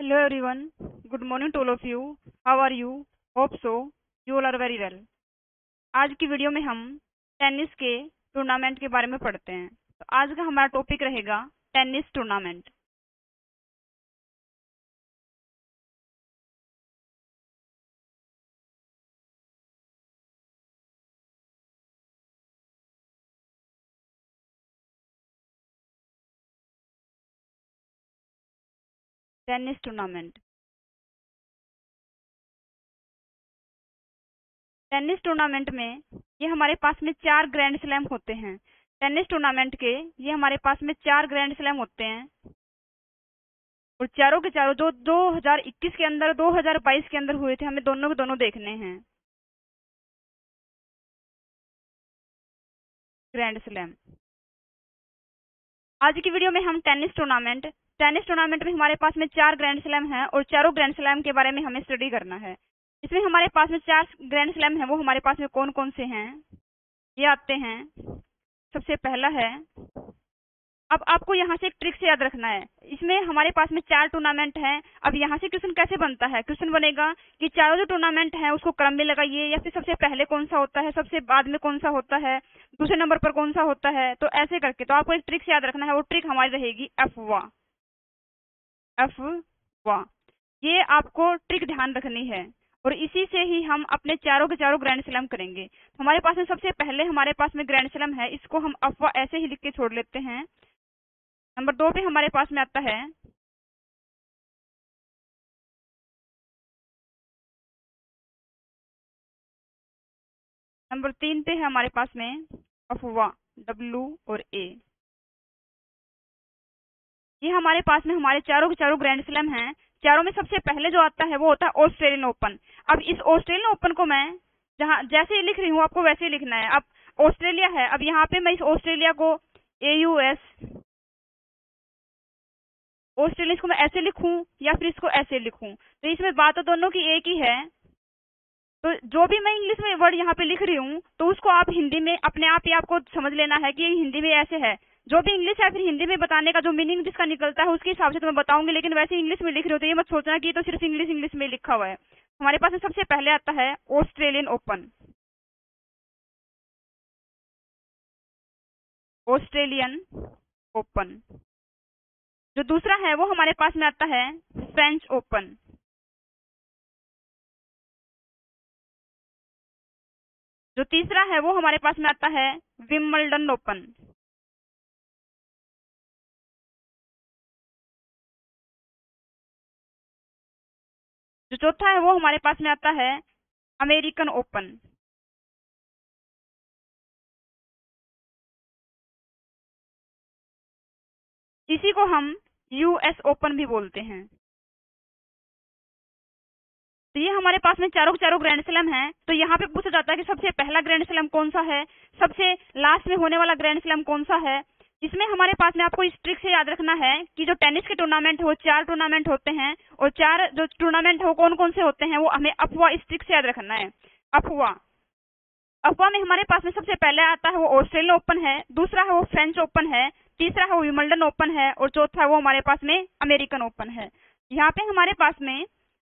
Hello everyone. Good morning to all of you. How are you? Hope so. You all are very well. आज की video में हम tennis के tournament के बारे में पढ़ते हैं. तो आज का हमारा टॉपिक रहेगा tennis tournament. Tennis tournament. Tennis tournament में ये हमारे पास में 4 ग्रैंड स्लैम होते हैं. टेनिस टूर्नामेंट के ये हमारे पास में 4 ग्रैंड स्लैम होते हैं और चारों के चारों जो 2021 के अंदर 2022 के अंदर हुए थे हमें दोनों के दोनों देखने हैं ग्रैंड स्लैम. आज की वीडियो में हम टेनिस टूर्नामेंट में हमारे पास में 4 ग्रैंड स्लैम हैं और चारों ग्रैंड स्लैम के बारे में हमें स्टडी करना है. इसमें हमारे पास में 4 ग्रैंड स्लैम हैं. वो हमारे पास में कौन कौन से हैं ये आते हैं. सबसे पहला है, अब आपको यहाँ से एक ट्रिक से याद रखना है. इसमें हमारे पास में 4 टूर्नामेंट हैं. अब यहाँ से क्वेश्चन कैसे बनता है. क्वेश्चन बनेगा कि चारों जो टूर्नामेंट हैं उसको क्रम में लगाइए, या फिर सबसे पहले कौन सा होता है, सबसे बाद में कौन सा होता है, दूसरे नंबर पर कौन सा होता है, तो ऐसे करके. तो आपको एक ट्रिक से याद रखना है. वो ट्रिक हमारी रहेगी अफवा. ये आपको ट्रिक ध्यान रखनी है और इसी से ही हम अपने चारों के चारों ग्रैंड स्लैम करेंगे. हमारे पास में सबसे पहले हमारे पास में ग्रैंड स्लैम है. इसको हम अफवा ऐसे ही लिख के छोड़ लेते हैं. नंबर 2 पे हमारे पास में आता है नंबर 3 पे है हमारे पास में अफवा W और A. ये हमारे पास में हमारे चारों के चारों ग्रैंड स्लैम हैं. चारों में सबसे पहले जो आता है वो होता है ऑस्ट्रेलियन ओपन. अब इस ऑस्ट्रेलियन ओपन को मैं जहाँ जैसे लिख रही हूँ आपको वैसे ही लिखना है. अब ऑस्ट्रेलिया है, अब यहाँ पे मैं इस ऑस्ट्रेलिया को ऑस्ट्रेलिया इसको मैं ऐसे लिखूं या फिर इसको ऐसे लिखूं, तो इसमें बात तो दोनों की एक ही है. तो जो भी मैं इंग्लिश में वर्ड यहाँ पे लिख रही हूँ तो उसको आप हिंदी में अपने आप ही आपको समझ लेना है कि हिंदी में ऐसे है. जो भी इंग्लिश या फिर हिंदी में बताने का जो मीनिंग जिसका निकलता है उसके हिसाब से तो मैं बताऊंगी, लेकिन वैसे इंग्लिश में लिख रहे हो तो ये मत सोचना कि ये तो सिर्फ इंग्लिश में लिखा हुआ है. हमारे पास में सबसे पहले आता है ऑस्ट्रेलियन ओपन. जो दूसरा है वो हमारे पास में आता है फ्रेंच ओपन. जो तीसरा है वो हमारे पास में आता है विंबलडन ओपन. जो चौथा है वो हमारे पास में आता है अमेरिकन ओपन. इसी को हम US ओपन भी बोलते हैं. तो ये हमारे पास में चारों चारों ग्रैंड स्लैम हैं. तो यहाँ पे पूछा जाता है कि सबसे पहला ग्रैंड स्लैम कौन सा है, सबसे लास्ट में होने वाला ग्रैंड स्लैम कौन सा है. इसमें हमारे पास में आपको इस ट्रिक से याद रखना है कि जो टेनिस के टूर्नामेंट हो 4 टूर्नामेंट होते हैं और 4 जो टूर्नामेंट हो कौन कौन से होते हैं वो हमें अफवा इस ट्रिक से याद रखना है. अफवा में हमारे पास में सबसे पहले आता है वो ऑस्ट्रेलियन ओपन है, दूसरा है वो फ्रेंच ओपन है, तीसरा है वो विंबलडन ओपन है और चौथा है वो हमारे पास में अमेरिकन ओपन है. यहाँ पे हमारे पास में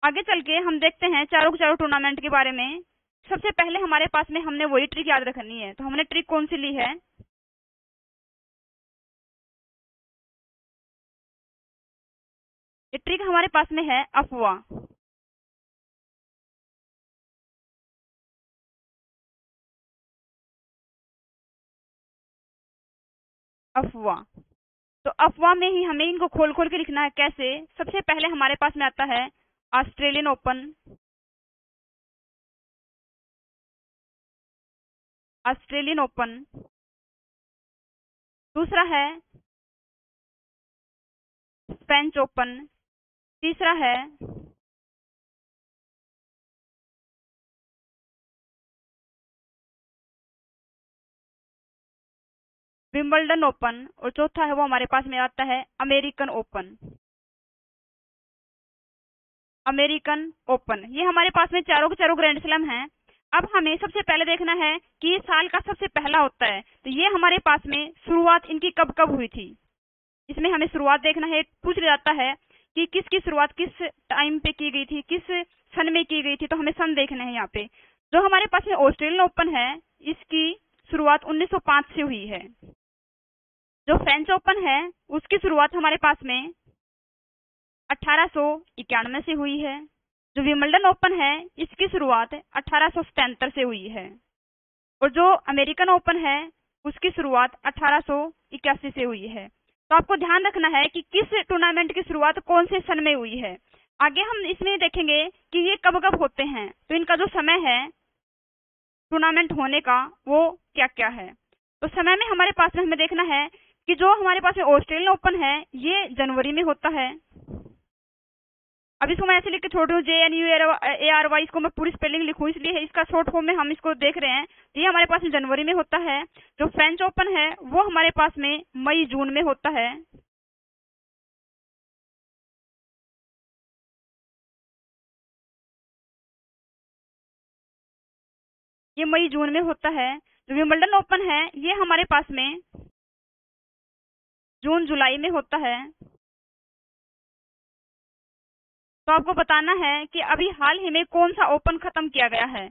आगे चल के हम देखते हैं चारों के चारों टूर्नामेंट के बारे में. सबसे पहले हमारे पास में हमने वही ट्रिक याद रखनी है. तो हमने ट्रिक कौन सी ली है, ये ट्रिक हमारे पास में है अफवा. तो अफवा में ही हमें इनको खोल खोल के लिखना है. कैसे, सबसे पहले हमारे पास में आता है ऑस्ट्रेलियन ओपन. दूसरा है फ्रेंच ओपन, तीसरा है विंबलडन ओपन और चौथा है वो हमारे पास में आता है अमेरिकन ओपन. ये हमारे पास में चारों के चारों ग्रैंड स्लैम हैं. अब हमें सबसे पहले देखना है कि ये साल का सबसे पहला होता है. तो ये हमारे पास में शुरुआत इनकी कब कब हुई थी, इसमें हमें शुरुआत देखना है. पूछ लिया जाता है कि किसकी शुरुआत किस टाइम पे की गई थी, किस सन में की गई थी, तो हमें सन देखना है यहाँ पे। जो हमारे पास में ऑस्ट्रेलियन ओपन है, इसकी शुरुआत 1905 से हुई है। जो फ्रेंच ओपन है उसकी शुरुआत हमारे पास में 1891 से हुई है। जो विम्बलडन ओपन है इसकी शुरुआत 1877 से हुई है। और जो अमेरिकन ओपन है उसकी शुरुआत 1881 से हुई है। तो आपको ध्यान रखना है कि किस टूर्नामेंट की शुरुआत कौन से सन में हुई है। आगे हम इसमें देखेंगे कि ये कब कब होते हैं, तो इनका जो समय है टूर्नामेंट होने का वो क्या क्या है। तो समय में हमारे पास में हमें देखना है कि जो हमारे पास में ऑस्ट्रेलियन ओपन है ये जनवरी में होता है। अब इसको मैं ऐसे लिख के छोड़ रही हूँ, JNUARY, इसको मैं पूरी स्पेलिंग लिखूँ इसलिए इसका शॉर्ट फॉर्म में हम इसको देख रहे हैं। ये हमारे पास में जनवरी में होता है। जो फ्रेंच ओपन है वो हमारे पास में मई जून में होता है। ये मई जून में होता है। जो विम्बलडन ओपन है ये हमारे पास में जून जुलाई में होता है। तो आपको बताना है कि अभी हाल ही में कौन सा ओपन खत्म किया गया है।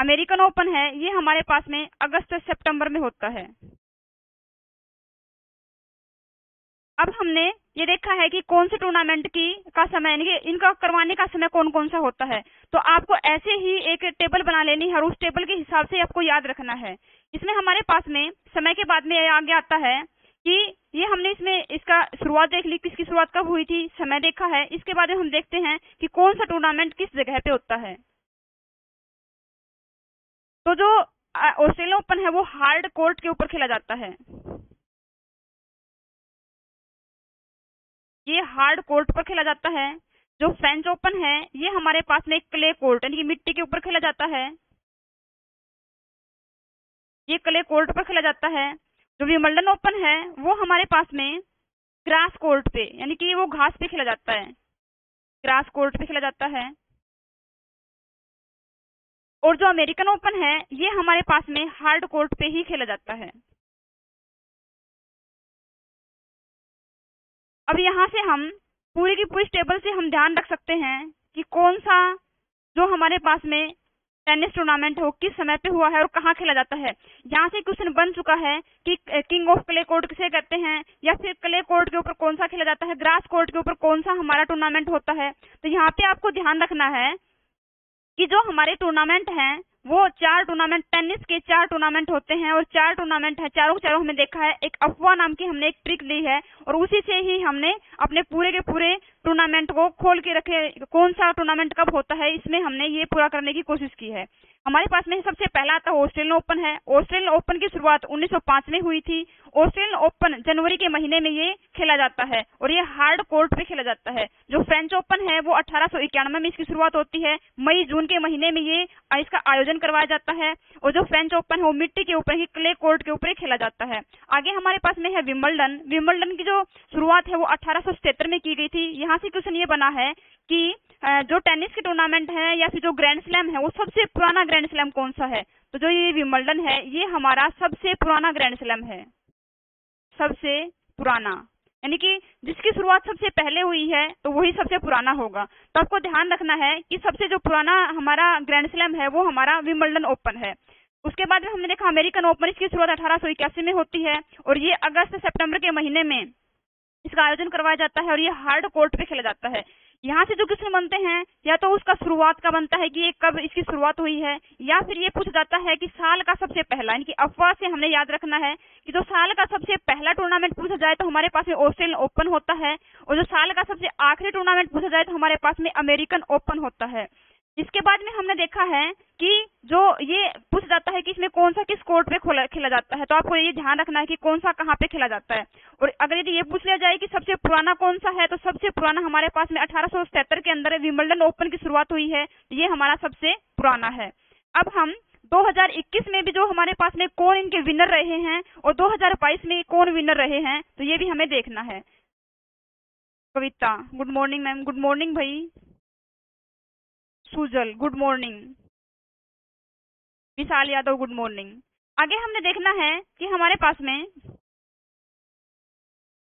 अमेरिकन ओपन है ये हमारे पास में अगस्त सितंबर में होता है। अब हमने ये देखा है कि कौन से टूर्नामेंट की का समय, इनका करवाने का समय कौन कौन सा होता है। तो आपको ऐसे ही एक टेबल बना लेनी है और उस टेबल के हिसाब से आपको याद रखना है। इसमें हमारे पास में समय के बाद में आगे आता है कि ये हमने इसमें इसका शुरुआत देख ली, किसकी शुरुआत कब हुई थी, समय देखा है। इसके बाद हम देखते हैं कि कौन सा टूर्नामेंट किस जगह पे होता है। तो जो ऑस्ट्रेलियन ओपन है वो हार्ड कोर्ट के ऊपर खेला जाता है। ये हार्ड कोर्ट पर खेला जाता है। जो फ्रेंच ओपन है ये हमारे पास में क्ले कोर्ट यानी कि मिट्टी के ऊपर खेला जाता है, ये क्ले कोर्ट पर खेला जाता है। जो विम्बलडन ओपन है वो हमारे पास में ग्रास कोर्ट पे यानी कि वो घास पे खेला जाता है, ग्रास कोर्ट पे खेला जाता है। और जो अमेरिकन ओपन है ये हमारे पास में हार्ड कोर्ट पे ही खेला जाता है। अब यहाँ से हम पूरी की पूरी टेबल से हम ध्यान रख सकते हैं कि कौन सा जो हमारे पास में टेनिस टूर्नामेंट हो किस समय पे हुआ है और कहाँ खेला जाता है। यहाँ से क्वेश्चन बन चुका है कि किंग ऑफ क्ले कोर्ट किसे कहते हैं, या फिर क्ले कोर्ट के ऊपर कौन सा खेला जाता है, ग्रास कोर्ट के ऊपर कौन सा हमारा टूर्नामेंट होता है। तो यहाँ पे आपको ध्यान रखना है कि जो हमारे टूर्नामेंट हैं वो चार टूर्नामेंट, टेनिस के चार टूर्नामेंट होते हैं और चार टूर्नामेंट है, चारों चारों हमने देखा है। एक अफवाह नाम की हमने एक ट्रिक ली है और उसी से ही हमने अपने पूरे के पूरे टूर्नामेंट को खोल के रखे, कौन सा टूर्नामेंट कब होता है, इसमें हमने ये पूरा करने की कोशिश की है। हमारे पास में सबसे पहला आता है ऑस्ट्रेलियन ओपन है। ऑस्ट्रेलियन ओपन की शुरुआत 1905 में हुई थी। ऑस्ट्रेलियन ओपन जनवरी के महीने में ये खेला जाता है और ये हार्ड कोर्ट पे खेला जाता है। जो फ्रेंच ओपन है वो 1891 में इसकी शुरुआत होती है, मई जून के महीने में ये इसका आयोजन करवाया जाता है। और जो फ्रेंच ओपन है वो मिट्टी के ऊपर ही, क्ले कोर्ट के ऊपर ही खेला जाता है। आगे हमारे पास में है विम्बलडन। विम्बलडन की जो शुरुआत है वो 1877 में की गई थी। यहाँ से क्वेश्चन ये बना है कि जो टेनिस के टूर्नामेंट है या फिर जो ग्रैंड स्लैम है वो सबसे पुराना ग्रैंड स्लैम कौन सा है। तो जो ये विम्बलडन है ये हमारा सबसे पुराना ग्रैंड स्लैम है, सबसे पुराना यानी कि जिसकी शुरुआत सबसे पहले हुई है तो वही सबसे पुराना होगा। तो आपको ध्यान रखना है कि सबसे जो पुराना हमारा ग्रैंड स्लैम है वो हमारा विम्बलडन ओपन है। उसके बाद में हमने देखा अमेरिकन ओपन, इसकी शुरुआत 1881 में होती है और ये अगस्त सेप्टेम्बर के महीने में इसका आयोजन करवाया जाता है और ये हार्ड कोर्ट पे खेला जाता है। यहाँ से जो क्वेश्चन बनते हैं या तो उसका शुरुआत का बनता है कि ये कब इसकी शुरुआत हुई है, या फिर ये पूछ जाता है कि साल का सबसे पहला, यानी कि अफवाह से हमने याद रखना है कि जो साल का सबसे पहला टूर्नामेंट पूछा जाए तो हमारे पास में ऑस्ट्रेलियन ओपन होता है, और जो साल का सबसे आखिरी टूर्नामेंट पूछा जाए तो हमारे पास में अमेरिकन ओपन होता है। इसके बाद में हमने देखा है कि जो ये पूछ जाता है कि इसमें कौन सा किस कोर्ट पे खेला जाता है, तो आपको ये ध्यान रखना है कि कौन सा कहाँ पे खेला जाता है। और अगर यदि ये पूछ लिया जाए कि सबसे पुराना कौन सा है, तो सबसे पुराना हमारे पास में 1877 के अंदर विम्बलडन ओपन की शुरुआत हुई है, ये हमारा सबसे पुराना है। अब हम 2021 में भी जो हमारे पास में कौन इनके विनर रहे हैं और 2022 में कौन विनर रहे हैं, तो ये भी हमें देखना है। Kavita good morning ma'am, good morning भाई। Sujal good morning, Vishal Yadav good morning. आगे हमने देखना है कि हमारे पास में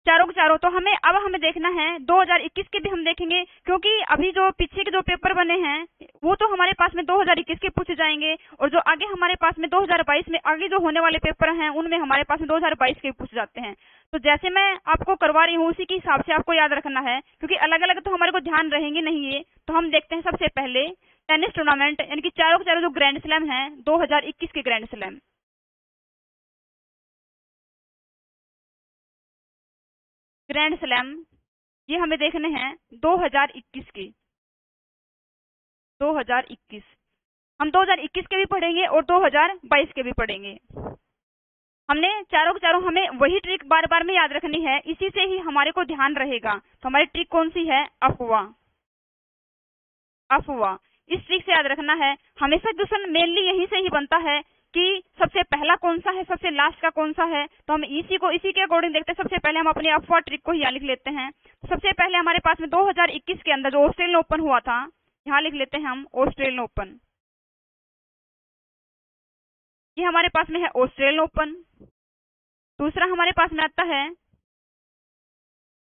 चारों के चारों। तो हमें देखना है 2021 के भी हम देखेंगे, क्योंकि अभी जो पीछे के जो पेपर बने हैं वो तो हमारे पास में 2021 के पूछे जाएंगे, और जो आगे हमारे पास में 2022 में आगे जो होने वाले पेपर हैं उनमें हमारे पास में 2022 के पूछे जाते हैं। तो जैसे मैं आपको करवा रही हूँ उसी के हिसाब से आपको याद रखना है, क्योंकि अलग अलग तो हमारे को ध्यान रहेंगे नहीं ये। तो हम देखते हैं सबसे पहले टेनिस टूर्नामेंट, यानी कि चारों के चारों जो ग्रैंड स्लैम है 2021 के ग्रैंड स्लैम। ग्रैंड स्लैम ये हमें देखने हैं 2021 के, 2021 हम 2021 के भी पढ़ेंगे और 2022 के भी पढ़ेंगे। हमने चारों के चारों हमें वही ट्रिक बार बार में याद रखनी है, इसी से ही हमारे को ध्यान रहेगा। तो हमारी ट्रिक कौन सी है? अफवाह। इस ट्रिक से याद रखना है, हमेशा क्वेश्चन मेनली यहीं से ही बनता है कि सबसे पहला कौन सा है, सबसे लास्ट का कौन सा है। तो हम इसी के अकॉर्डिंग देखते हैं। सबसे पहले हम अपने अफवाह ट्रिक को यहाँ लिख लेते हैं। सबसे पहले हमारे पास में 2021 के अंदर जो ऑस्ट्रेलियन ओपन हुआ था, यहाँ लिख लेते हैं हम ऑस्ट्रेलियन ओपन। ये हमारे पास में है ऑस्ट्रेलियन ओपन। दूसरा हमारे पास में आता है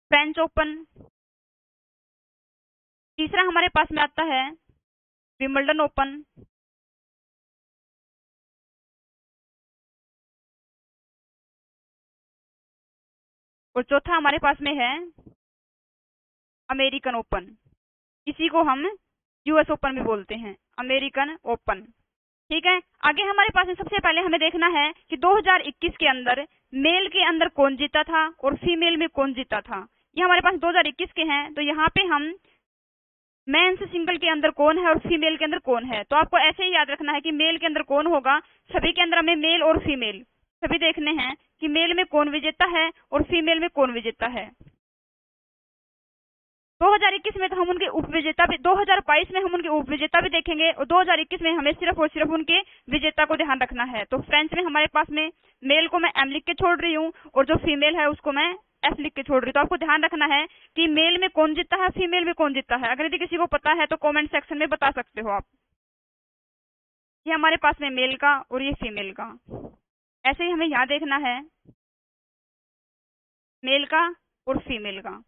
फ्रेंच ओपन। तीसरा हमारे पास में आता है विंबलडन ओपन। और चौथा हमारे पास में है अमेरिकन ओपन, इसी को हम यूएस ओपन भी बोलते हैं, अमेरिकन ओपन। ठीक है, आगे हमारे पास में सबसे पहले हमें देखना है कि 2021 के अंदर मेल के अंदर कौन जीता था और फीमेल में कौन जीता था। ये हमारे पास 2021 के हैं, तो यहाँ पे हम मेंस सिंगल के अंदर कौन है और फीमेल के अंदर कौन है। तो आपको ऐसे ही याद रखना है कि मेल के अंदर कौन होगा, सभी के अंदर हमें मेल और फीमेल सभी देखने हैं कि मेल में कौन विजेता है और फीमेल में कौन विजेता है। 2021 में तो हम उनके उपविजेता भी, 2022 में हम उनके उपविजेता भी देखेंगे, और 2021 में हमें सिर्फ और सिर्फ उनके विजेता को ध्यान रखना है। तो फ्रेंच में हमारे पास में मेल को मैं एम लिख के छोड़ रही हूँ और जो फीमेल है उसको मैं एफ लिख के छोड़ रही हूँ। तो आपको ध्यान रखना है कि मेल में कौन जीता है, फीमेल में कौन जीता है। अगर यदि किसी को पता है तो कॉमेंट सेक्शन में बता सकते हो आप। ये हमारे पास में मेल का और ये फीमेल का, ऐसे ही हमें यहाँ देखना है मेल का और फीमेल का।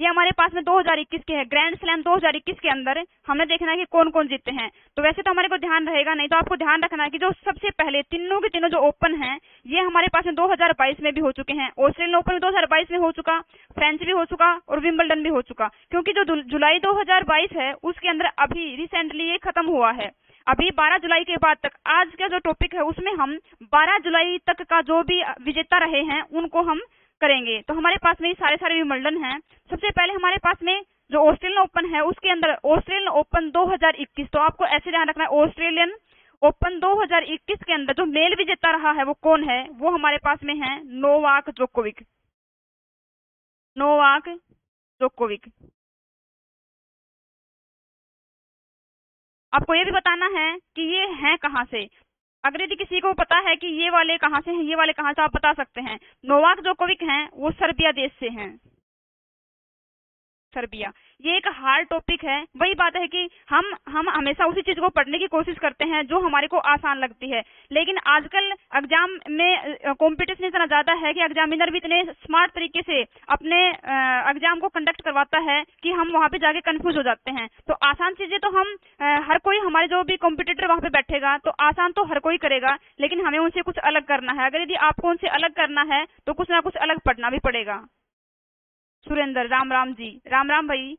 ये हमारे पास में 2021 के है ग्रैंड स्लैम। 2021 के अंदर हमें देखना है कि कौन कौन जीते हैं। तो वैसे तो हमारे को ध्यान रहेगा नहीं, तो आपको ध्यान रखना है कि जो सबसे पहले तीनों के तीनों जो ओपन हैं ये हमारे पास में 2022 में भी हो चुके हैं। ऑस्ट्रेलियन ओपन 2022 में हो चुका, फ्रेंच भी हो चुका और विंबलडन भी हो चुका, क्योंकि जो जुलाई 2022 है उसके अंदर अभी रिसेंटली ये खत्म हुआ है। अभी 12 जुलाई के बाद तक, आज का जो टॉपिक है उसमें हम 12 जुलाई तक का जो भी विजेता रहे हैं उनको हम करेंगे। तो हमारे पास में ये सारे विंबलडन हैं। सबसे पहले हमारे पास में जो ऑस्ट्रेलियन ओपन है उसके अंदर ऑस्ट्रेलियन ओपन 2021, तो आपको ऐसे ध्यान रखना है ऑस्ट्रेलियन ओपन 2021 के अंदर जो मेल विजेता रहा है वो कौन है, वो हमारे पास में है नोवाक जोकोविक। आपको ये भी बताना है कि ये हैं कहाँ से। अगर यदि किसी को पता है कि ये वाले कहाँ से हैं, ये वाले कहाँ से, आप बता सकते हैं। नोवाक जोकोविक हैं वो सर्बिया देश से हैं, सर्बिया। ये एक हार्ड टॉपिक है, वही बात है कि हम हमेशा उसी चीज को पढ़ने की कोशिश करते हैं जो हमारे को आसान लगती है, लेकिन आजकल एग्जाम में कंपटीशन इतना ज्यादा है कि एग्जामिनर भी इतने स्मार्ट तरीके से अपने एग्जाम को कंडक्ट करवाता है कि हम वहाँ पे जाके कंफ्यूज हो जाते हैं। तो आसान चीजें तो हम हर कोई, हमारे जो भी कॉम्पिटिटर वहाँ पे बैठेगा तो आसान तो हर कोई करेगा, लेकिन हमें उनसे कुछ अलग करना है। अगर यदि आपको उनसे अलग करना है तो कुछ ना कुछ अलग पढ़ना भी पड़ेगा। सुरेंद्र, राम जी, राम भाई।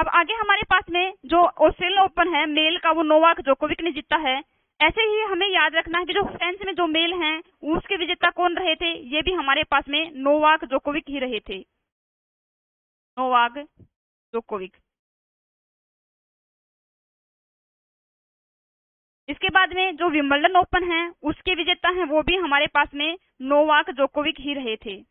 अब आगे हमारे पास में जो ऑस्ट्रेलियन ओपन है मेल का वो नोवाक जोकोविक ने जीता है। ऐसे ही हमें याद रखना है कि जो फ्रेंच में जो मेल हैं उसके विजेता कौन रहे थे, ये भी हमारे पास में नोवाक जोकोविक ही रहे थे, नोवाक जोकोविक। इसके बाद में जो विंबलडन ओपन है उसके विजेता हैं वो भी हमारे पास में नोवाक जोकोविक ही रहे थे।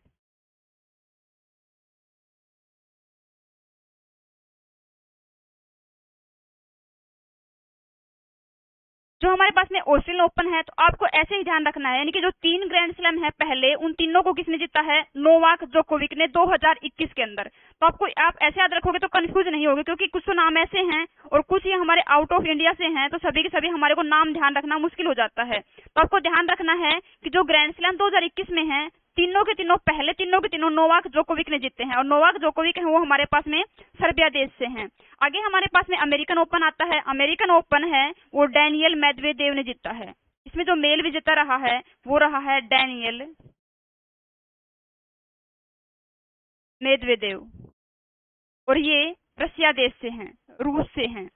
जो हमारे पास में ऑस्ट्रेलियन ओपन है तो आपको ऐसे ही ध्यान रखना है, यानी कि जो तीन ग्रैंड स्लैम है पहले, उन तीनों को किसने जीता है, नोवाक जोकोविक ने 2021 के अंदर। तो आपको आप ऐसे याद रखोगे तो कंफ्यूज नहीं होगे, क्योंकि कुछ तो नाम ऐसे हैं और कुछ ये हमारे आउट ऑफ इंडिया से हैं, तो सभी के सभी हमारे को नाम ध्यान रखना मुश्किल हो जाता है। तो आपको ध्यान रखना है कि जो ग्रैंड स्लैम 2021 में है पहले तीनों के तीनों नोवाक जोकोविक ने जीते हैं, और नोवाक जोकोविक है वो हमारे पास में सर्बिया देश से हैं। आगे हमारे पास में अमेरिकन ओपन आता है, अमेरिकन ओपन है वो डैनियल मेदवेदेव ने जीता है। इसमें जो मेल विजेता रहा है वो रहा है डैनियल मेदवेदेव, और ये रसिया देश से हैं, रूस से हैं।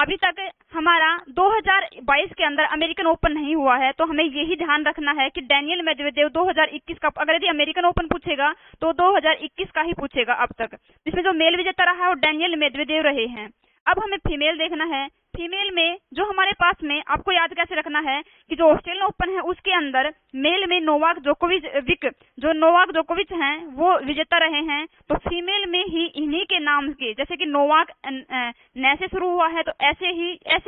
अभी तक हमारा 2022 के अंदर अमेरिकन ओपन नहीं हुआ है, तो हमें यही ध्यान रखना है कि डैनियल मेदवेदेव 2021 का, अगर यदि अमेरिकन ओपन पूछेगा तो 2021 का ही पूछेगा अब तक। इसमें जो मेल विजेता रहा है वो डैनियल मेदवेदेव रहे हैं। अब हमें फीमेल देखना है। फीमेल में जो हमारे पास में आपको याद कैसे रखना है कि जो ऑस्ट्रेलियन ओपन है उसके अंदर मेल में नोवाक जोकोविच हैं वो विजेता रहे हैं, तो फीमेल में ही इन्हीं के नाम के, जैसे कि नोवाक न से शुरू हुआ है तो ऐसे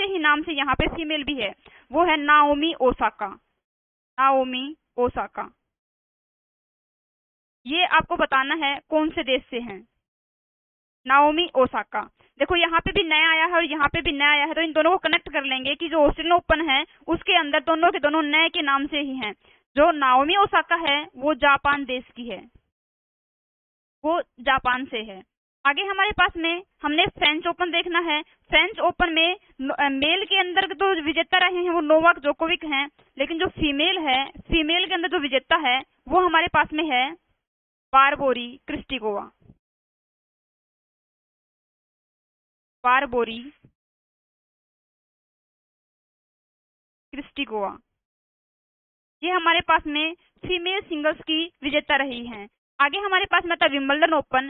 ही नाम से यहाँ पे फीमेल भी है, वो है नाओमी ओसाका। ये आपको बताना है कौन से देश से हैं, नाओमी ओसाका। देखो यहाँ पे भी नया आया है और यहाँ पे भी नया आया है, तो इन दोनों को कनेक्ट कर लेंगे कि जो ऑस्ट्रेलियन ओपन है उसके अंदर दोनों के दोनों नए के नाम से ही हैं। जो नाओमी ओसाका है वो जापान देश की है, वो जापान से है। आगे हमारे पास में हमने फ्रेंच ओपन देखना है। फ्रेंच ओपन में मेल के अंदर तो विजेता रहे हैं वो नोवाक जोकोविक हैं, लेकिन जो फीमेल है, फीमेल के अंदर जो विजेता है वो हमारे पास में है बारबोरी क्रिस्टिकोवा। ये हमारे पास में फीमेल सिंगल्स की विजेता रही हैं। आगे हमारे पास में आता है विम्बलडन ओपन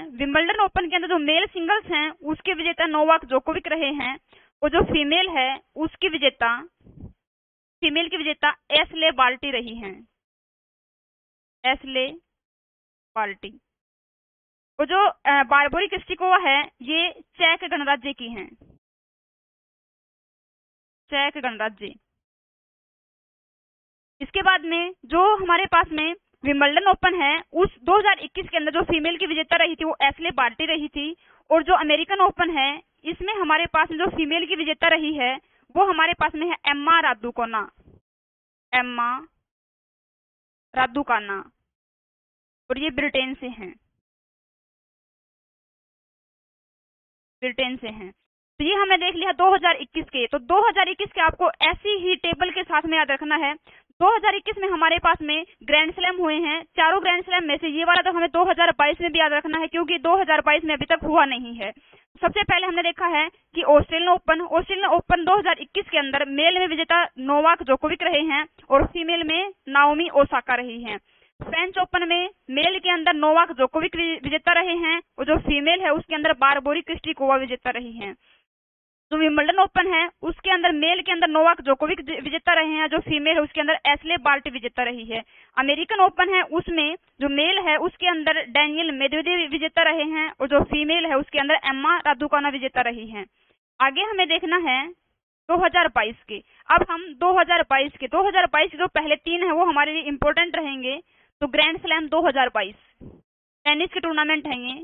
के अंदर जो मेल सिंगल्स हैं उसके विजेता नोवाक जोकोविक रहे हैं, और जो फीमेल है उसकी विजेता, फीमेल की विजेता एशले बार्टी रही हैं, एशले बार्टी। वो जो बारबोरी क्रिस्टिकोवा है ये चेक गणराज्य की हैं, चेक गणराज्य। इसके बाद में जो हमारे पास में विम्बलडन ओपन है उस 2021 के अंदर जो फीमेल की विजेता रही थी वो एशले बार्टी रही थी, और जो अमेरिकन ओपन है इसमें हमारे पास में जो फीमेल की विजेता रही है वो हमारे पास में है एम्मा रादुकाना, और ये ब्रिटेन से हैं। तो ये हमने देख लिया 2021 के। तो 2021 के आपको ऐसी ही टेबल के साथ में याद रखना है। 2021 में हमारे पास में ग्रैंड स्लैम हुए हैं, चारों ग्रैंड स्लैम में से ये वाला तो हमें 2022 में भी याद रखना है, क्योंकि 2022 में अभी तक हुआ नहीं है। सबसे पहले हमने देखा है कि ऑस्ट्रेलियन ओपन 2021 के अंदर मेल में विजेता नोवाक जोकोविक रहे हैं और फीमेल में नाओमी ओसाका रही है। फ्रेंच ओपन में मेल के अंदर नोवाक जोकोविक विजेता रहे हैं और जो फीमेल है उसके अंदर बारबोरी क्रिस्टिकोवा विजेता रही हैं। जो विम्बलडन ओपन है उसके अंदर मेल के अंदर नोवाक जोकोविक विजेता रहे हैं, जो फीमेल है उसके अंदर एशले बार्टी विजेता रही है। अमेरिकन ओपन है उसमें जो मेल है उसके अंदर डैनियल मेदवेदेव विजेता रहे हैं और जो फीमेल है उसके अंदर एम्मा रादुकाना विजेता रही है। आगे हमें देखना है 2022 के। अब हम 2022 के जो पहले तीन है वो हमारे लिए इम्पोर्टेंट रहेंगे। तो ग्रैंड स्लैम 2022 टेनिस के टूर्नामेंट हैं, ये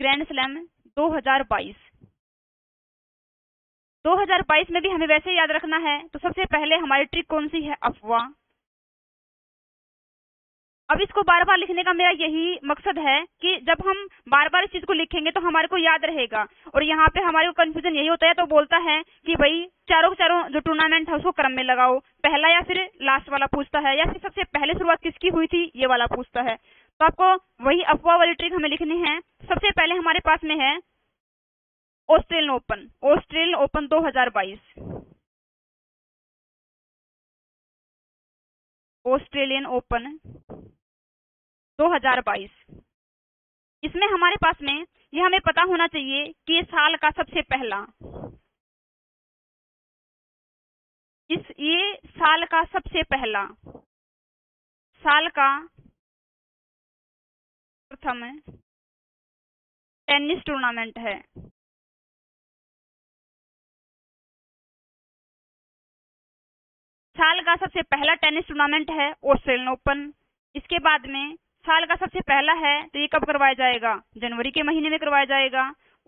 ग्रैंड स्लैम 2022 में भी हमें वैसे याद रखना है। तो सबसे पहले हमारी ट्रिक कौन सी है? अफवाह। अब इसको बार बार लिखने का मेरा यही मकसद है कि जब हम बार बार इस चीज को लिखेंगे तो हमारे को याद रहेगा, और यहाँ पे हमारे को कंफ्यूजन यही होता है। तो बोलता है कि भाई चारों जो टूर्नामेंट है उसको क्रम में लगाओ, पहला या फिर लास्ट वाला पूछता है, या फिर सबसे पहले शुरुआत किसकी हुई थी ये वाला पूछता है। तो आपको वही अफवाह वाली ट्रिक हमें लिखनी है। सबसे पहले हमारे पास में है ऑस्ट्रेलियन ओपन 2022, ऑस्ट्रेलियन ओपन 2022। इसमें हमारे पास में यह हमें पता होना चाहिए कि ये साल का सबसे पहला, साल का प्रथम टेनिस टूर्नामेंट है। साल साल का सबसे पहला टेनिस टूर्नामेंट है ऑस्ट्रेलियन ओपन। इसके बाद में साल का सबसे पहला है तो ये कब करवाया जाएगा, जनवरी के महीने में करवाया जाएगा।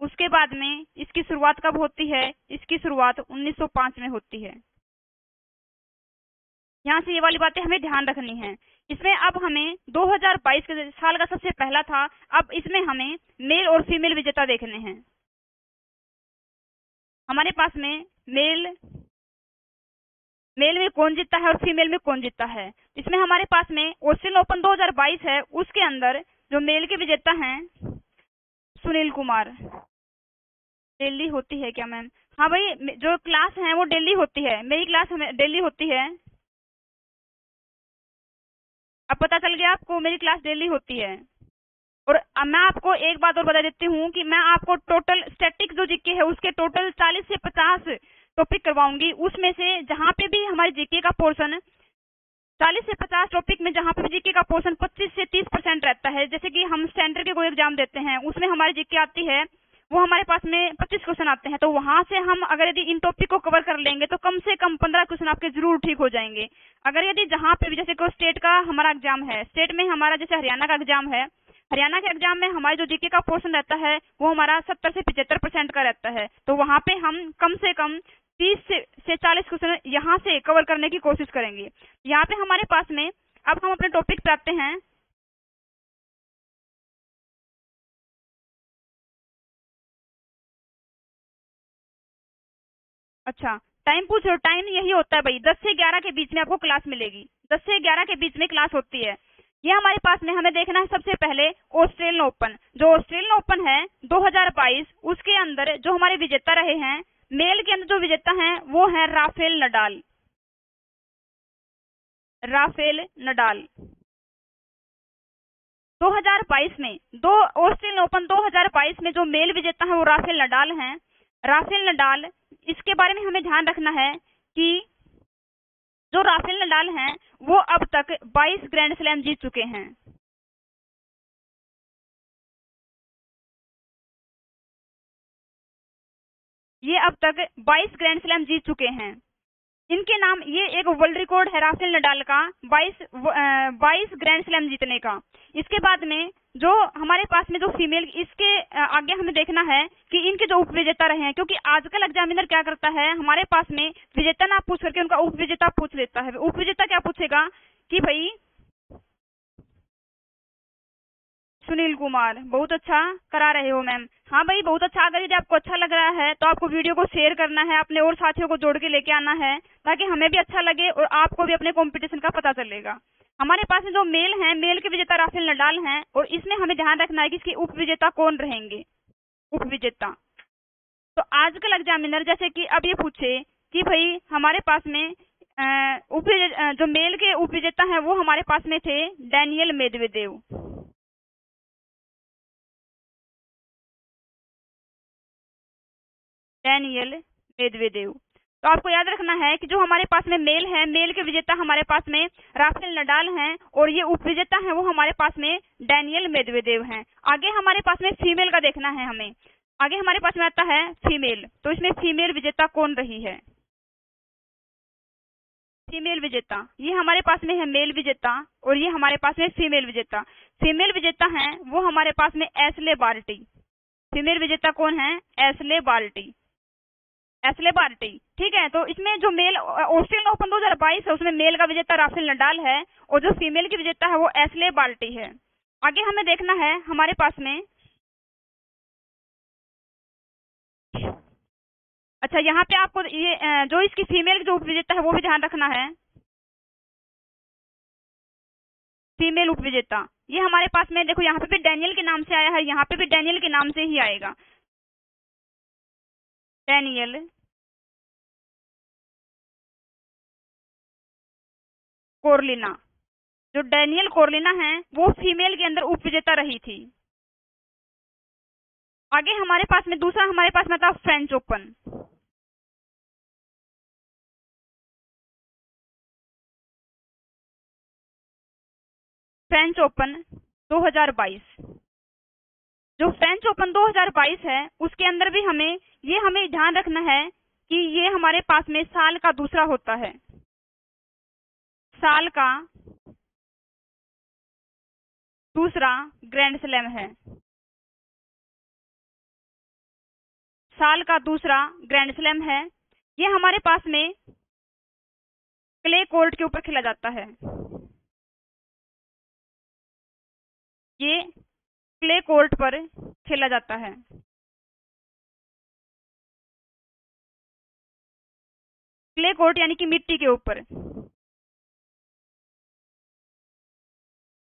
उसके बाद में इसकी शुरुआत कब होती है, इसकी शुरुआत 1905 में होती है। यहाँ से ये वाली बातें हमें ध्यान रखनी है। इसमें अब हमें 2022 के साल का सबसे पहला था, अब इसमें हमें मेल और फीमेल विजेता देखने हैं। हमारे पास में मेल में कौन जीतता है और फीमेल में कौन जीतता है। इसमें हमारे पास में ऑस्ट्रेलियन ओपन 2022 है, उसके अंदर जो मेल के विजेता हैं सुनील कुमार, दिल्ली होती है क्या मैम? हाँ भाई, जो क्लास है वो दिल्ली होती है, मेरी क्लास दिल्ली होती है। अब पता चल गया आपको, मेरी क्लास दिल्ली होती है। और मैं आपको एक बात और बता देती हूँ कि मैं आपको टोटल स्टैटिक जो जीके है उसके टोटल 40 से 50 टॉपिक करवाऊंगी। उसमें से जहाँ पे भी हमारे जीके का पोर्शन 40 से 50 टॉपिक में जहाँ पे भी जीके का पोर्शन 25 से 30% रहता है, जैसे कि हम सेंटर के कोई एग्जाम देते हैं उसमें हमारी जीके आती है, वो हमारे पास में 25 क्वेश्चन आते हैं। तो वहाँ से हम अगर यदि इन टॉपिक को कवर कर लेंगे तो कम से कम 15 क्वेश्चन आपके जरूर ठीक हो जाएंगे। अगर यदि जहाँ पे भी जैसे कोई स्टेट का हमारा एग्जाम है, स्टेट में हमारा जैसे हरियाणा का एग्जाम है, हरियाणा के एग्जाम में हमारे जो जीके का पोर्शन रहता है वो हमारा 70 से 75% का रहता है। तो वहाँ पे हम कम से कम 30 से 40 क्वेश्चन यहाँ से कवर करने की कोशिश करेंगे। यहाँ पे हमारे पास में अब हम अपने टॉपिक पे आते हैं। अच्छा, टाइम पूछ रहे हो? टाइम यही होता है भाई, 10 से 11 के बीच में आपको क्लास मिलेगी, 10 से 11 के बीच में क्लास होती है। ये हमारे पास में हमें देखना है सबसे पहले ऑस्ट्रेलियन ओपन। जो ऑस्ट्रेलियन ओपन है 2022 उसके अंदर जो हमारे विजेता रहे हैं, मेल के अंदर जो विजेता हैं वो है राफेल नडाल। राफेल नडाल 2022 में दो ऑस्ट्रेलियन ओपन 2022 में जो मेल विजेता है वो राफेल नडाल हैं। राफेल नडाल, इसके बारे में हमें ध्यान रखना है कि जो राफेल नडाल हैं वो अब तक 22 ग्रैंड स्लैम जीत चुके हैं। ये अब तक 22 ग्रैंड स्लैम जीत चुके हैं। इनके नाम, ये एक वर्ल्ड रिकॉर्ड है राफेल नडाल का 22 ग्रैंड स्लैम जीतने का। इसके बाद में जो हमारे पास में जो फीमेल, इसके आगे हमें देखना है कि इनके जो उप विजेता रहे हैं, क्योंकि आजकल एग्जामिनर क्या करता है हमारे पास में विजेता ना पूछ करके उनका उप विजेता पूछ लेता है। उप विजेता क्या पूछेगा कि भाई सुनील कुमार बहुत अच्छा करा रहे हो मैम। हाँ भाई बहुत अच्छा, अगर यदि आपको अच्छा लग रहा है तो आपको वीडियो को शेयर करना है, अपने और साथियों को जोड़ के लेके आना है ताकि हमें भी अच्छा लगे और आपको भी अपने कॉम्पिटिशन का पता चलेगा। हमारे पास में जो मेल हैं, मेल के विजेता राफेल नडाल हैं और इसमें हमें ध्यान रखना है कि इसके उप विजेता कौन रहेंगे, उप विजेता। तो आजकल एग्जामिनर जैसे कि अब ये पूछे कि भाई हमारे पास में जो मेल के उप विजेता हैं वो हमारे पास में थे डैनियल मेदवेदेव। डैनियल मेदवेदेव, तो आपको याद रखना है कि जो हमारे पास में मेल है, मेल के विजेता हमारे पास में राफेल नडाल हैं और ये उप विजेता है वो हमारे पास में डैनियल मेदवेदेव हैं। आगे हमारे पास में फीमेल का देखना है हमें। आगे हमारे पास में आता है फीमेल, तो इसमें फीमेल विजेता कौन रही है? फीमेल विजेता, ये हमारे पास में है मेल विजेता और ये हमारे पास में फीमेल विजेता। फीमेल विजेता है वो हमारे पास में एशले बार्टी। फीमेल विजेता कौन है? एशले बार्टी, एशले बार्टी, ठीक है। तो इसमें जो मेल ऑस्ट्रेलियन ओपन 2022 है उसमें मेल का विजेता राफेल नडाल है और जो फीमेल की विजेता है वो एशले बार्टी है। आगे हमें देखना है हमारे पास में, अच्छा यहाँ पे आपको ये जो इसकी फीमेल जो उप विजेता है वो भी ध्यान रखना है। फीमेल उप विजेता ये हमारे पास में देखो यहाँ पे भी डैनियल के नाम से आया है, यहाँ पे भी डैनियल के नाम से ही आएगा, डैनियल कोरलिना। जो डैनियल कोरलिना है वो फीमेल के अंदर उप विजेता रही थी। आगे हमारे पास में दूसरा हमारे पास में था फ्रेंच ओपन। फ्रेंच ओपन 2022, जो फ्रेंच ओपन 2022 है उसके अंदर भी हमें ये ध्यान रखना है कि ये हमारे पास में साल का दूसरा होता है। साल का दूसरा ग्रैंड स्लैम है। साल का दूसरा ग्रैंड स्लैम है। यह हमारे पास में क्ले कोर्ट के ऊपर खेला जाता है। ये क्ले कोर्ट पर खेला जाता है। क्ले कोर्ट यानी कि मिट्टी के ऊपर।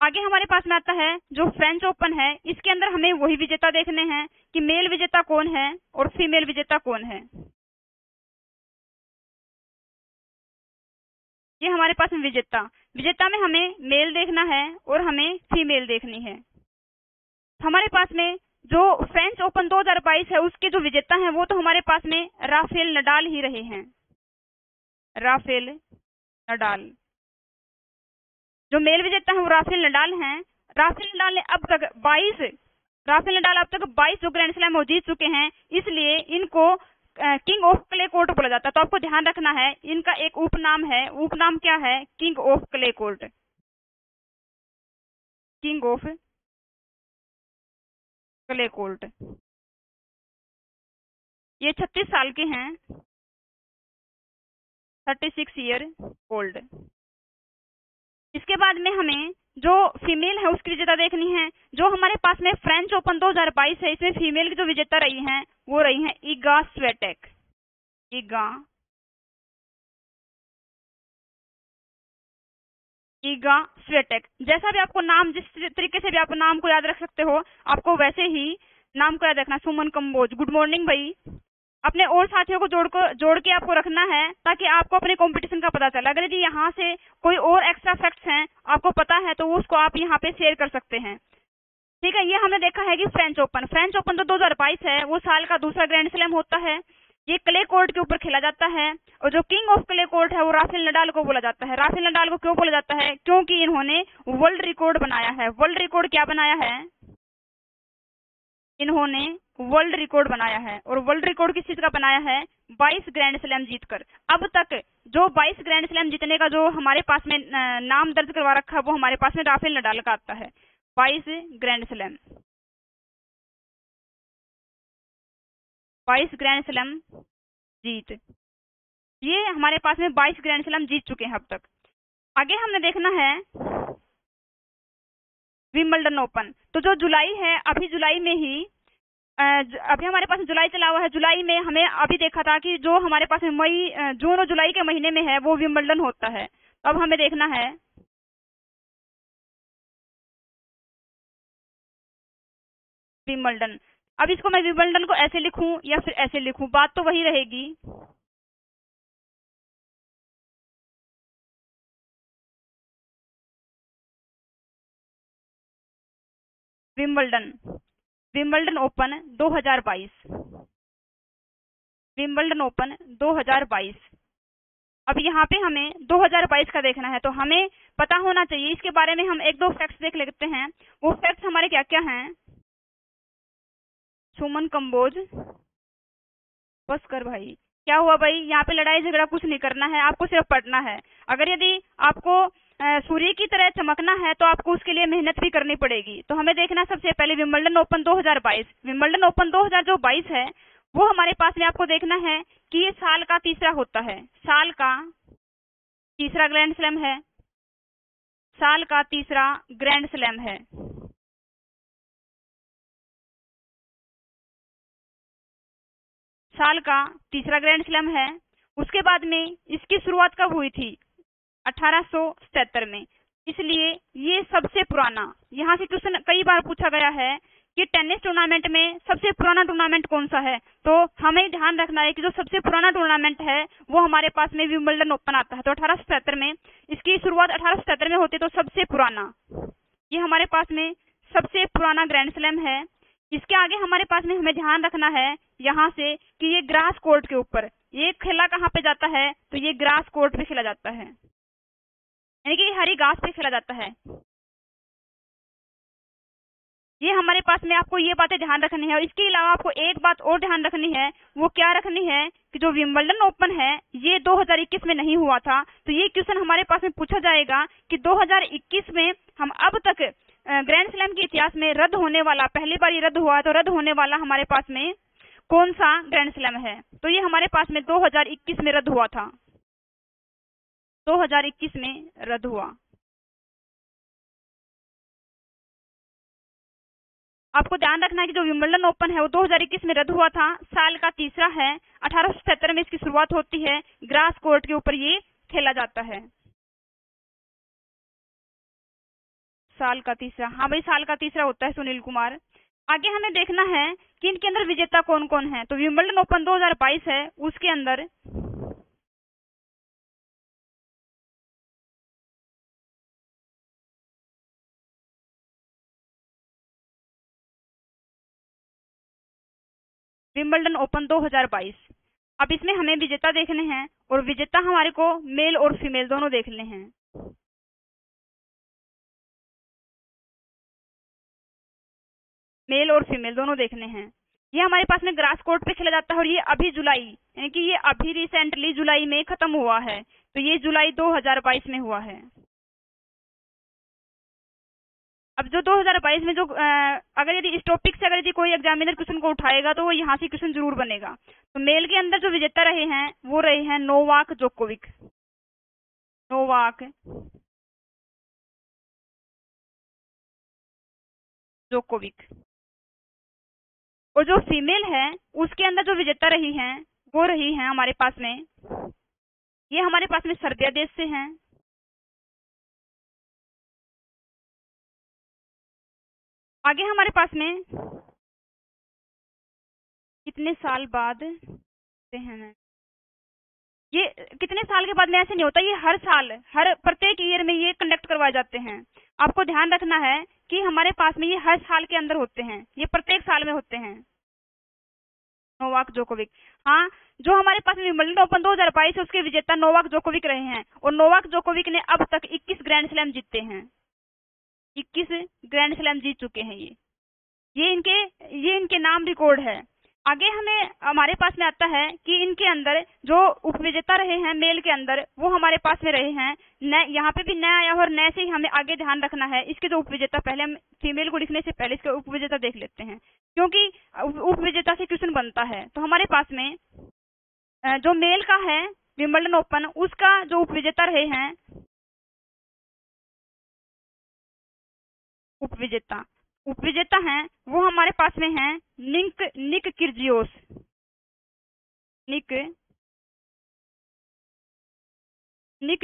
आगे हमारे पास में आता है जो फ्रेंच ओपन है, इसके अंदर हमें वही विजेता देखने हैं कि मेल विजेता कौन है और फीमेल विजेता कौन है। ये हमारे पास में विजेता में हमें मेल देखना है और हमें फीमेल देखनी है। हमारे पास में जो फ्रेंच ओपन 2022 है उसके जो विजेता हैं वो तो हमारे पास में राफेल नडाल ही रहे हैं। राफेल नडाल जो मेल विजेता हैं वो राफेल नडाल हैं। राफेल नडाल अब तक 22 जो ग्रैंड स्लैम वो जीत चुके हैं, इसलिए इनको किंग ऑफ क्ले कोर्ट बोला जाता है। तो आपको ध्यान रखना है, इनका एक उपनाम है। उपनाम क्या है? King of clay court. King of clay court. ये 36 साल के हैं, 36 ईयर ओल्ड। इसके बाद में हमें जो फीमेल है उसकी विजेता देखनी है। जो हमारे पास में फ्रेंच ओपन 2022 है इसमें फीमेल की जो विजेता रही हैं वो रही हैं ईगा स्वेटेक। ईगा स्वेटेक। जैसा भी आपको नाम, जिस तरीके से भी आप नाम को याद रख सकते हो, आपको वैसे ही नाम को याद रखना। सुमन कंबोज, गुड मॉर्निंग भाई। अपने और साथियों को जोड़ के आपको रखना है ताकि आपको अपने कंपटीशन का पता चले। अगर यदि यहाँ से कोई और एक्स्ट्रा फैक्ट्स हैं आपको पता है तो उसको आप यहाँ पे शेयर कर सकते हैं। ठीक है, ये हमने देखा है कि फ्रेंच ओपन तो 2022 है, वो साल का दूसरा ग्रैंड स्लैम होता है। ये क्ले कोर्ट के ऊपर खेला जाता है और जो किंग ऑफ क्ले कोर्ट है वो राफेल नडाल को बोला जाता है। राफेल नडाल को क्यों बोला जाता है? क्योंकि इन्होंने वर्ल्ड रिकॉर्ड बनाया है। वर्ल्ड रिकॉर्ड क्या बनाया है? इन्होंने वर्ल्ड रिकॉर्ड बनाया है। और वर्ल्ड रिकॉर्ड किस चीज का बनाया है? 22 ग्रैंड स्लैम जीतकर। अब तक जो 22 ग्रैंड स्लैम जीतने का जो हमारे पास में नाम दर्ज करवा रखा है वो हमारे पास में राफेल नडाल का आता है, 22 ग्रैंड स्लैम जीत। ये हमारे पास में 22 ग्रैंड स्लैम जीत चुके हैं अब तक। आगे हमने देखना है विम्बलडन ओपन। तो जो जुलाई है, अभी हमारे पास जुलाई चला हुआ है। जुलाई में हमें अभी देखा था कि जो हमारे पास में मई, जून और जुलाई के महीने में है वो विम्बलडन होता है। अब हमें देखना है विम्बलडन। अब इसको मैं विम्बलडन को ऐसे लिखूं या फिर ऐसे लिखूं, बात तो वही रहेगी। Wimbledon Open 2022। अब यहाँ पे हमें 2022 का देखना है तो हमें पता होना चाहिए। इसके बारे में हम एक दो फैक्ट्स देख लेते हैं। वो फैक्ट्स हमारे क्या क्या हैं? सुमन कंबोज, बस कर भाई, क्या हुआ भाई? यहाँ पे लड़ाई झगड़ा कुछ नहीं करना है, आपको सिर्फ पढ़ना है। अगर यदि आपको सूर्य की तरह चमकना है तो आपको उसके लिए मेहनत भी करनी पड़ेगी। तो हमें देखना सबसे पहले विम्बलडन ओपन 2022। विम्बलडन ओपन 2022 है वो हमारे पास में आपको देखना है कि ये साल का तीसरा होता है। साल का तीसरा ग्रैंड स्लैम है। साल का तीसरा ग्रैंड स्लैम है। साल का तीसरा ग्रैंड स्लैम है। उसके बाद में इसकी शुरुआत कब हुई थी? 1877 में। इसलिए ये सबसे पुराना, यहाँ से क्वेश्चन कई बार पूछा गया है कि टेनिस टूर्नामेंट में सबसे पुराना टूर्नामेंट कौन सा है, तो हमें ध्यान रखना है कि जो सबसे पुराना टूर्नामेंट है वो हमारे पास में विम्बलडन ओपन आता है। तो 1877 में इसकी शुरुआत 1877 में होती है, तो सबसे पुराना, ये हमारे पास में सबसे पुराना ग्रैंड स्लैम है। इसके आगे हमारे पास में हमें ध्यान रखना है यहाँ से कि ये ग्रास कोर्ट के ऊपर, ये खेला कहाँ पे जाता है? तो ये ग्रास कोर्ट पे खेला जाता है, यानी कि हरी घास पे खेला जाता है। ये हमारे पास में आपको ये बातें ध्यान रखनी है। और इसके अलावा आपको एक बात और ध्यान रखनी है, वो क्या रखनी है कि जो विंबलडन ओपन है ये 2021 में नहीं हुआ था। तो ये क्वेश्चन हमारे पास में पूछा जाएगा कि 2021 में हम अब तक ग्रैंड स्लैम के इतिहास में रद्द होने वाला, पहली बार रद्द हुआ तो रद्द होने वाला हमारे पास में कौन सा ग्रैंड स्लैम है। तो ये हमारे पास में 2021 में रद्द हुआ था, 2021 में रद्द हुआ। आपको ध्यान रखना है कि जो विंबलडन ओपन है वो 2021 में रद्द हुआ था, साल का तीसरा है, 1877 में इसकी शुरुआत होती है, ग्रास कोर्ट के ऊपर ये खेला जाता है। साल का तीसरा, हाँ भाई साल का तीसरा होता है सुनील कुमार। आगे हमें देखना है कि इनके अंदर विजेता कौन कौन है। तो विंबलडन ओपन 2022 है उसके अंदर विंबलडन ओपन 2022, अब इसमें हमें विजेता देखने हैं और विजेता हमारे को मेल और फीमेल दोनों देखने हैं। मेल और फीमेल दोनों देखने हैं। ये हमारे पास में ग्रास कोर्ट पे खेला जाता है और ये अभी जुलाई, यानी कि ये अभी रिसेंटली जुलाई में खत्म हुआ है। तो ये जुलाई 2022 में हुआ है। अब जो 2022 में जो अगर यदि इस टॉपिक से अगर यदि कोई एग्जामिनर क्वेश्चन को उठाएगा तो वो यहाँ से क्वेश्चन जरूर बनेगा। तो मेल के अंदर जो विजेता रहे हैं वो रहे हैं नोवाक जोकोविक, नोवाक जोकोविक। और जो फीमेल है उसके अंदर जो विजेता रही हैं वो रही हैं हमारे पास में, ये हमारे पास में सर्बिया देश से हैं, आगे हमारे पास में कितने साल बाद से हैं। ये कितने साल के बाद में ऐसे नहीं होता, ये हर साल, हर प्रत्येक ईयर में ये कंडक्ट करवाए जाते हैं। आपको ध्यान रखना है कि हमारे पास में ये हर साल के अंदर होते हैं, ये प्रत्येक साल में होते हैं नोवाक जोकोविक। हाँ, जो हमारे पास विंबलडन ओपन 2022 उसके विजेता नोवाक जोकोविक रहे हैं और नोवाक जोकोविक ने अब तक 21 ग्रैंड स्लैम जीते हैं, 21 ग्रैंड स्लैम जीत चुके हैं। ये इनके नाम रिकॉर्ड है। आगे हमें हमारे पास में आता है कि इनके अंदर जो उपविजेता रहे हैं मेल के अंदर वो हमारे पास में रहे हैं नए, यहाँ पे भी नया आया और नए से ही हमें आगे ध्यान रखना है। इसके जो उपविजेता, पहले हम फीमेल को लिखने से पहले इसके उपविजेता देख लेते हैं क्योंकि उपविजेता से क्वेश्चन बनता है। तो हमारे पास में जो मेल का है विंबलडन ओपन उसका जो उपविजेता रहे हैं, उपविजेता हैं वो हमारे पास में हैं निक किर्जियोस, निक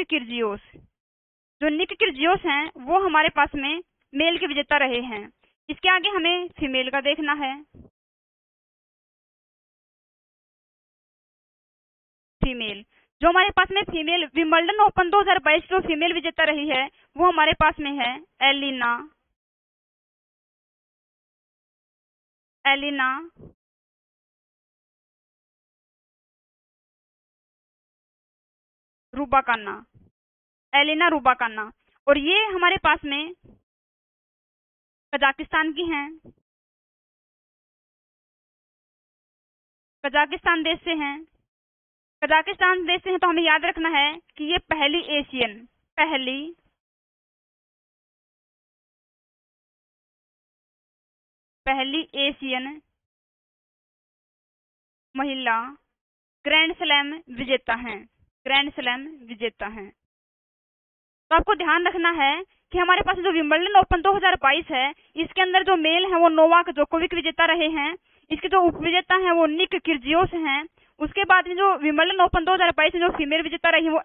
किर्जियोस। जो निक किर्जियोस हैं वो हमारे पास में मेल के विजेता रहे हैं। इसके आगे हमें फीमेल का देखना है, फीमेल जो हमारे पास में फीमेल विंबलडन ओपन 2022 जो फीमेल विजेता रही है वो हमारे पास में है एलिना रूबाकाना, एलिना रूबाकाना। और ये हमारे पास में कजाकिस्तान की हैं, कजाकिस्तान देश से हैं। तो हमें याद रखना है कि ये पहली एशियन महिला ग्रैंड स्लैम विजेता हैं। तो आपको ध्यान रखना है कि हमारे पास जो विंबलडन ओपन 2022 है इसके अंदर जो मेल है वो नोवाक जोकोविक विजेता रहे हैं, इसके जो उपविजेता हैं वो निक किर्जियोस हैं। उसके बाद में जो विंबलडन ओपन 2022 में जो फीमेल विजेता रही वो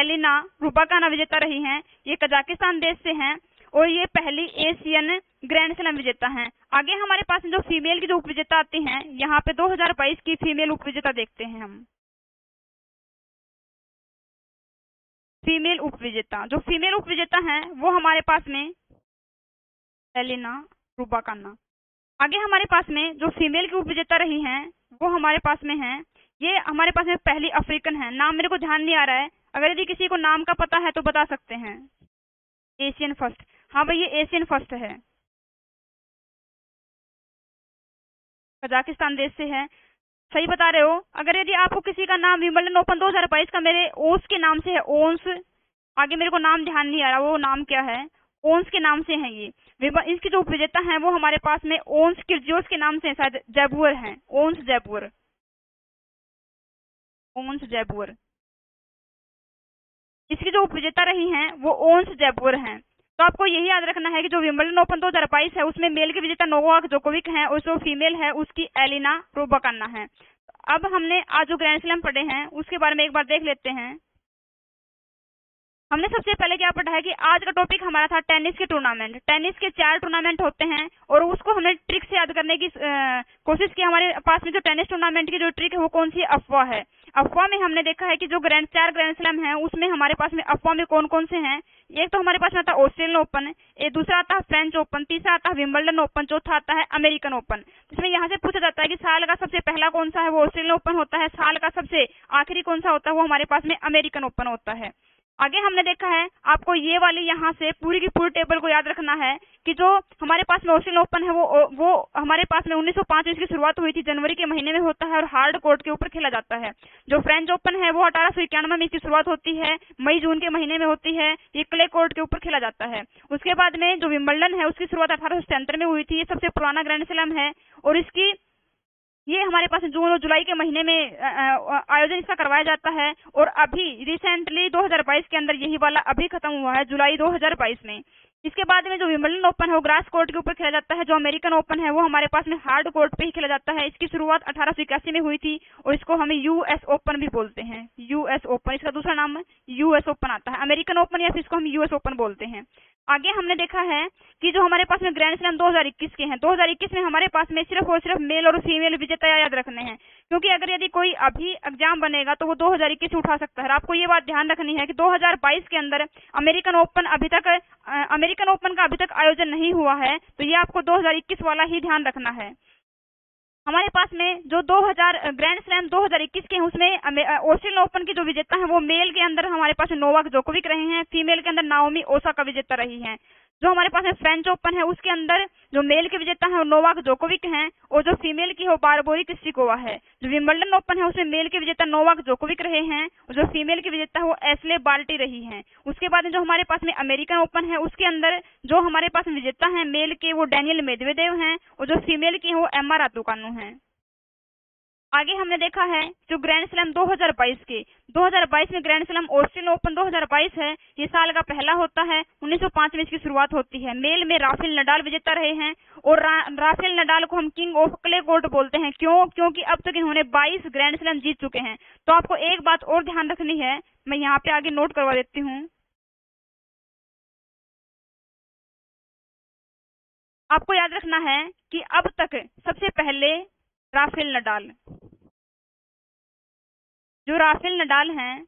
एलिना रूबाकाना विजेता रही हैं, ये कजाकिस्तान देश से हैं और ये पहली एशियन ग्रैंड स्लैम विजेता हैं। आगे हमारे पास जो फीमेल की जो उपविजेता आती हैं, यहाँ पे 2022 की फीमेल उपविजेता देखते हैं हम। फीमेल उपविजेता हैं वो हमारे पास में एलिना रूबाकाना। आगे हमारे पास में जो फीमेल की उपविजेता रही हैं वो हमारे पास में है, ये हमारे पास में पहली अफ्रीकन है। नाम मेरे को ध्यान नहीं आ रहा है, अगर यदि किसी को नाम का पता है तो बता सकते हैं। एशियन फर्स्ट, हाँ भाई ये एशियन फर्स्ट है। कजाकिस्तान देश से हैं, सही बता रहे हो। अगर यदि आपको किसी का नाम विंबलडन ओपन 2022 का मेरे ओंस के नाम से है, ओंस, आगे मेरे को नाम ध्यान नहीं आ रहा वो नाम क्या है, ओंस के नाम से है ये, इसके जो विजेता हैं वो हमारे पास में ओंस किर्जियोस के नाम से है, शायद जैबूर हैं, ओंस जैबूर, ओंस जैबूर, इसकी जो उपविजेता रही हैं वो ओन्स जयपुर हैं। तो आपको यही याद रखना है कि जो विंबलडन ओपन 2022 है उसमें मेल के विजेता नोवाक जोकोविक हैं और जो फीमेल है उसकी एलिना रोबाकाना है। अब हमने आज जो ग्रैंड स्लैम पढ़े हैं उसके बारे में एक बार देख लेते हैं। हमने सबसे पहले क्या पढ़ा है कि आज का टॉपिक हमारा था टेनिस के टूर्नामेंट। टेनिस के 4 टूर्नामेंट होते हैं और उसको हमने ट्रिक से याद करने की कोशिश की। हमारे पास में जो टेनिस टूर्नामेंट की जो ट्रिक है वो कौन सी, अफवाह है। अफवाह में हमने देखा है कि जो 4 ग्रैंड स्लैम है उसमें हमारे पास में अफवाह में कौन कौन से हैं। एक तो हमारे पास में आता है ऑस्ट्रेलियन ओपन, दूसरा आता है फ्रेंच ओपन, तीसरा आता है विंबलडन ओपन, चौथा आता है अमेरिकन ओपन। इसमें यहाँ से पूछा जाता है कि साल का सबसे पहला कौन सा है, वो ऑस्ट्रेलियन ओपन होता है। साल का सबसे आखिरी कौन सा होता है, वो हमारे पास में अमेरिकन ओपन होता है। आगे हमने देखा है आपको ये वाली यहाँ से पूरी की पूरी टेबल को याद रखना है कि जो हमारे पास में ऑस्ट्रेलियन ओपन है वो हमारे पास में 1905 इसकी शुरुआत हुई थी, जनवरी के महीने में होता है और हार्ड कोर्ट के ऊपर खेला जाता है। जो फ्रेंच ओपन है वो 1891 में इसकी शुरुआत होती है, मई जून के महीने में होती है, ये क्ले कोर्ट के ऊपर खेला जाता है। उसके बाद में जो विंबलडन है उसकी शुरुआत 1876 में हुई थी, ये सबसे पुराना ग्रैंड स्लैम है और इसकी ये हमारे पास जून और जुलाई के महीने में आयोजन इसका करवाया जाता है। और अभी रिसेंटली 2022 के अंदर यही वाला अभी खत्म हुआ है, जुलाई 2022 में। इसके बाद में जो विंबलडन ओपन है वो ग्रास कोर्ट के ऊपर खेला जाता है। जो अमेरिकन ओपन है वो हमारे पास में हार्ड कोर्ट पे ही खेला जाता है। इसकी शुरुआत 1881 में हुई थी और इसको हमें यूएस ओपन भी बोलते हैं, यूएस ओपन, इसका दूसरा नाम यूएस ओपन आता है, अमेरिकन ओपन या फिर इसको हम यूएस ओपन बोलते हैं। आगे हमने देखा है कि जो हमारे पास में ग्रैंड स्लैम 2021 के हैं, 2021 में हमारे पास में सिर्फ और सिर्फ मेल और फीमेल विजेता याद रखने हैं, क्योंकि अगर यदि कोई अभी एग्जाम बनेगा तो वो 2021 से उठा सकता है। आपको ये बात ध्यान रखनी है कि 2022 के अंदर अमेरिकन ओपन का अभी तक आयोजन नहीं हुआ है, तो ये आपको 2021 वाला ही ध्यान रखना है। हमारे पास में जो 2000 ग्रैंड स्लैम 2021 के हैं उसमें ऑस्ट्रेलियन ओपन की जो विजेता है वो मेल के अंदर हमारे पास नोवाक जोकोविक रहे हैं, फीमेल के अंदर नाओमी ओसाका विजेता रही हैं। जो हमारे पास में फ्रेंच ओपन है उसके अंदर जो मेल के विजेता है वो नोवाक जोकोविक हैं और जो फीमेल की है बारबोरा क्रेज़िकोवा है। जो विंबलडन ओपन है उसमें मेल के विजेता नोवाक जोकोविक रहे हैं और जो फीमेल की विजेता है वो एशले बार्टी रही हैं। उसके बाद जो हमारे पास में अमेरिकन ओपन है उसके अंदर जो हमारे पास विजेता है मेल के वो डैनियल मेदवेदेव हैं और जो फीमेल की है वो एम्मा रादुकानु हैं। आगे हमने देखा है जो ग्रैंड स्लैम 2022 के 2022 में ग्रैंड स्लैम ऑस्ट्रेलियन ओपन 2022 है, ये साल का पहला होता है, 1905 में इसकी शुरुआत होती है। मेल में राफेल नडाल विजेता रहे हैं और राफेल नडाल को हम किंग ऑफ क्ले कोर्ट बोलते हैं। क्यों? क्योंकि अब तक इन्होंने 22 ग्रैंड स्लैम जीत चुके हैं। तो आपको एक बात और ध्यान रखनी है, मैं यहाँ पे आगे नोट करवा देती हूँ। आपको याद रखना है कि अब तक सबसे पहले राफेल नडाल हैं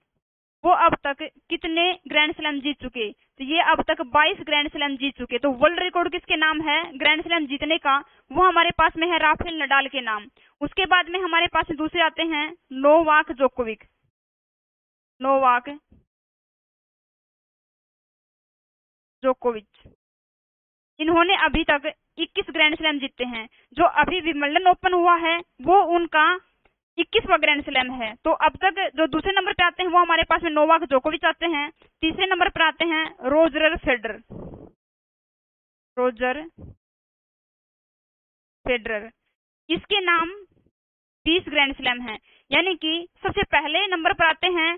वो अब तक कितने ग्रैंड स्लैम जीत चुके, तो ये अब तक 22 ग्रैंड स्लैम जीत चुके। तो वर्ल्ड रिकॉर्ड किसके नाम है ग्रैंड स्लैम जीतने का, वो हमारे पास में है राफेल नडाल के नाम। उसके बाद में हमारे पास दूसरे आते हैं नोवाक जोकोविच, इन्होंने अभी तक 21 ग्रैंड स्लैम जीते हैं। जो अभी विंबलडन ओपन हुआ है वो उनका 21वां ग्रैंड स्लैम है। तो अब तक जो दूसरे नंबर पे आते हैं वो हमारे पास में नोवाक जोकोविच आते हैं, तीसरे नंबर पर आते हैं रोजर फेडरर, इसके नाम 20 ग्रैंड स्लैम है। यानी कि सबसे पहले नंबर पर आते हैं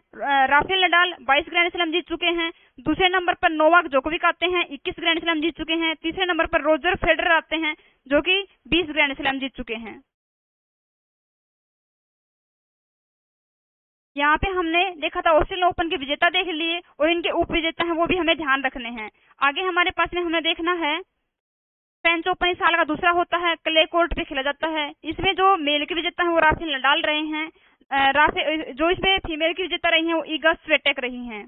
राफेल नडाल, 22 ग्रैंड स्लैम जीत चुके हैं। दूसरे नंबर पर नोवाक जोकोविक आते हैं, 21 ग्रैंड स्लैम जीत चुके हैं। तीसरे नंबर पर रोजर फेडरर आते हैं जो कि 20 ग्रैंड स्लैम जीत चुके हैं। यहाँ पे हमने देखा था ऑस्ट्रेलियन ओपन के विजेता देख लिए और इनके उप विजेता है वो भी हमें ध्यान रखने हैं। आगे हमारे पास में हमें देखना है फ्रेंच ओपन इस साल का दूसरा होता है, क्ले कोर्ट पे खेला जाता है। इसमें जो मेल के विजेता हैं वो राफेल नडाल रहे हैं, जो इसमें फीमेल की विजेता रही हैं वो ईगा स्वेटेक रही हैं।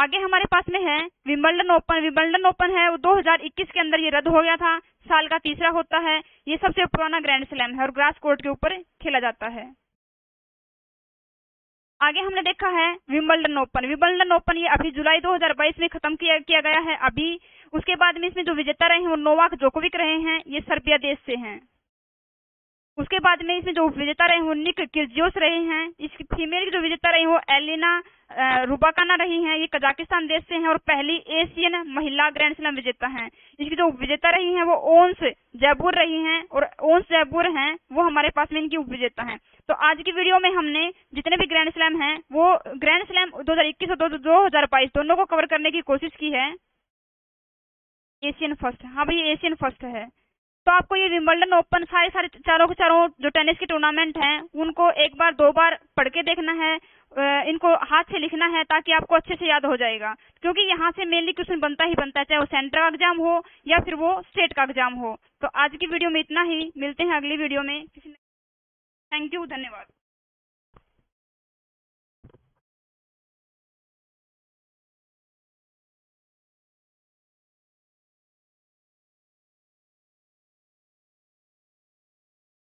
आगे हमारे पास में है विंबलडन ओपन है वो 2021 के अंदर ये रद्द हो गया था, साल का तीसरा होता है, ये सबसे पुराना ग्रैंड स्लैम है और ग्रास कोर्ट के ऊपर खेला जाता है। आगे हमने देखा है विंबलडन ओपन ये अभी जुलाई 2022 में खत्म किया गया है अभी। उसके बाद में इसमें जो विजेता रहे हैं वो नोवाक जोकोविक रहे हैं, ये सर्बिया देश से हैं। उसके बाद में इसमें जो विजेता रहे वो निक किर्जियोस रहे हैं। इस फीमेल की जो विजेता रही वो एलेना रुबाकाना रही हैं। ये कजाकिस्तान देश से हैं और पहली एशियन महिला ग्रैंड स्लैम विजेता हैं। इसकी जो विजेता रही हैं वो ओन्स जैबूर रही हैं और ओन्स जैबूर हैं वो हमारे पास में इनकी उपविजेता हैं। तो आज की वीडियो में हमने जितने भी ग्रैंड स्लैम हैं वो ग्रैंड स्लैम 2021 और 2022 दोनों को कवर करने की कोशिश की है। एशियन फर्स्ट, हाँ भाई एशियन फर्स्ट है। तो आपको ये विंबलडन ओपन सारे चारों के चारों जो टेनिस के टूर्नामेंट हैं उनको एक बार दो बार पढ़ के देखना है, इनको हाथ से लिखना है ताकि आपको अच्छे से याद हो जाएगा, क्योंकि यहाँ से मेनली क्वेश्चन बनता ही बनता है, चाहे वो सेंटर का एग्जाम हो या फिर वो स्टेट का एग्जाम हो। तो आज की वीडियो में इतना ही, मिलते हैं अगली वीडियो में। थैंक यू, धन्यवाद।